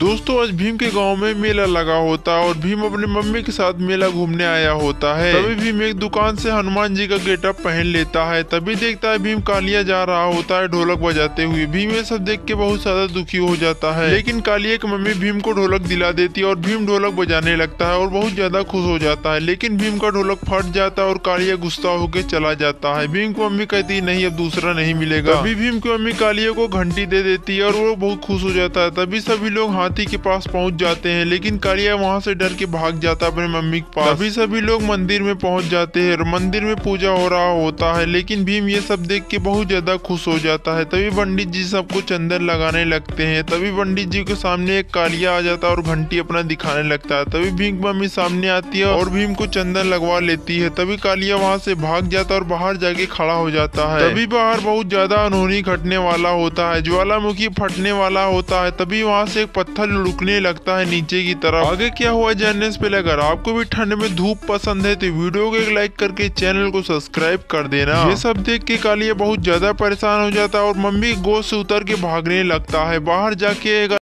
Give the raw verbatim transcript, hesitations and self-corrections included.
दोस्तों आज भीम के गांव में मेला लगा होता है और भीम अपने मम्मी के साथ मेला घूमने आया होता है। तभी भीम एक दुकान से हनुमान जी का गेटअप पहन लेता है। तभी देखता है भीम कालिया जा रहा होता है ढोलक बजाते हुए। भीम ये सब देख के बहुत ज्यादा दुखी हो जाता है, लेकिन कालिया की मम्मी भीम को ढोलक दिला देती है और भीम ढोलक बजाने लगता है और बहुत ज्यादा खुश हो जाता है। लेकिन भीम का ढोलक फट जाता है और कालिया गुस्सा होकर चला जाता है। भीम की मम्मी कहती नहीं अब दूसरा नहीं मिलेगा। तभी भीम की मम्मी कालिया को घंटी दे देती है और वो बहुत खुश हो जाता है। तभी सभी लोग हाथी के पास पहुंच जाते हैं, लेकिन कालिया वहां से डर के भाग जाता अपने मम्मी के पास। तभी सभी लोग मंदिर में पहुंच जाते हैं और मंदिर में पूजा हो रहा होता है, लेकिन भीम ये सब देख के बहुत ज्यादा खुश हो जाता है। तभी पंडित जी सबको चंदन लगाने लगते हैं। तभी पंडित जी के सामने एक कालिया आ जाता है और घंटी अपना दिखाने लगता है। तभी भीम की मम्मी सामने आती है और भीम को चंदन लगवा लेती है। तभी कालिया वहाँ से भाग जाता और बाहर जाके खड़ा हो जाता है। तभी बाहर बहुत ज्यादा अनहोनी घटने वाला होता है, ज्वालामुखी फटने वाला होता है। तभी वहाँ से एक पत्थर लुढ़कने लगता है नीचे की तरफ। आगे क्या हुआ जानने से पहले अगर आपको भी ठंड में धूप पसंद है तो वीडियो को एक लाइक करके चैनल को सब्सक्राइब कर देना। ये सब देख के कालिया बहुत ज्यादा परेशान हो जाता है और मम्मी गोद से उतर के भागने लगता है। बाहर जाके